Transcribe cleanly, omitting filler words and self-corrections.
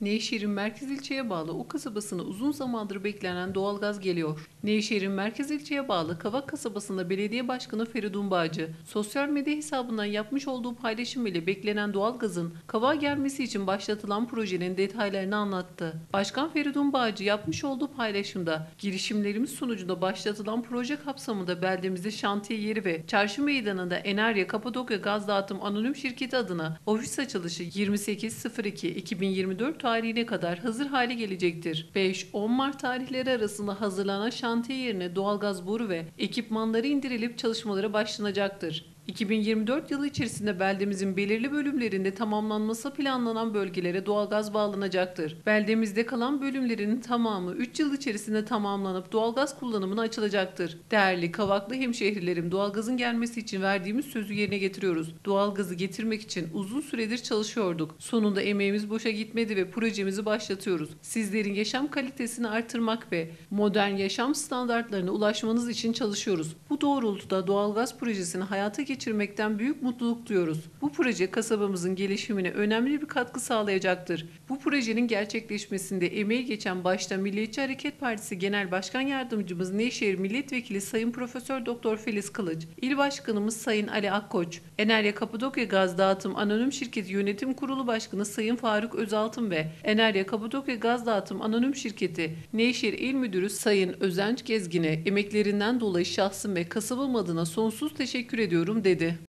Nevşehir'in merkez ilçeye bağlı o kasabasına uzun zamandır beklenen doğalgaz geliyor. Nevşehir'in merkez ilçeye bağlı Kavak kasabasında belediye başkanı Feridun Bağcı, sosyal medya hesabından yapmış olduğu paylaşım ile beklenen doğalgazın Kavak'a gelmesi için başlatılan projenin detaylarını anlattı. Başkan Feridun Bağcı yapmış olduğu paylaşımda, girişimlerimiz sonucunda başlatılan proje kapsamında beldemizde şantiye yeri ve çarşı meydanında Enerya Kapadokya Gaz Dağıtım Anonim Şirketi adına ofis açılışı 28.02.2024 tarihine kadar hazır hale gelecektir. 5-10 Mart tarihleri arasında hazırlanan şantiye yerine doğalgaz boru ve ekipmanları indirilip çalışmalara başlanacaktır. 2024 yılı içerisinde beldemizin belirli bölümlerinde tamamlanması planlanan bölgelere doğalgaz bağlanacaktır. Beldemizde kalan bölümlerin tamamı 3 yıl içerisinde tamamlanıp doğalgaz kullanımına açılacaktır. Değerli Kavaklı hemşehrilerim, doğalgazın gelmesi için verdiğimiz sözü yerine getiriyoruz. Doğalgazı getirmek için uzun süredir çalışıyorduk. Sonunda emeğimiz boşa gitmedi ve projemizi başlatıyoruz. Sizlerin yaşam kalitesini artırmak ve modern yaşam standartlarına ulaşmanız için çalışıyoruz. Bu doğrultuda doğalgaz projesini hayata geçirmekten büyük mutluluk duyuyoruz. Bu proje kasabamızın gelişimine önemli bir katkı sağlayacaktır. Bu projenin gerçekleşmesinde emeği geçen başta Milliyetçi Hareket Partisi Genel Başkan Yardımcımız Nevşehir Milletvekili Sayın Profesör Doktor Filiz Kılıç, İl Başkanımız Sayın Ali Akkoç, Enerya Kapadokya Gaz Dağıtım Anonim Şirketi Yönetim Kurulu Başkanı Sayın Faruk Özaltın ve Enerya Kapadokya Gaz Dağıtım Anonim Şirketi Nevşehir İl Müdürü Sayın Özenç Gezgin'e emeklerinden dolayı şahsım ve kasabam adına sonsuz teşekkür ediyorum dedi.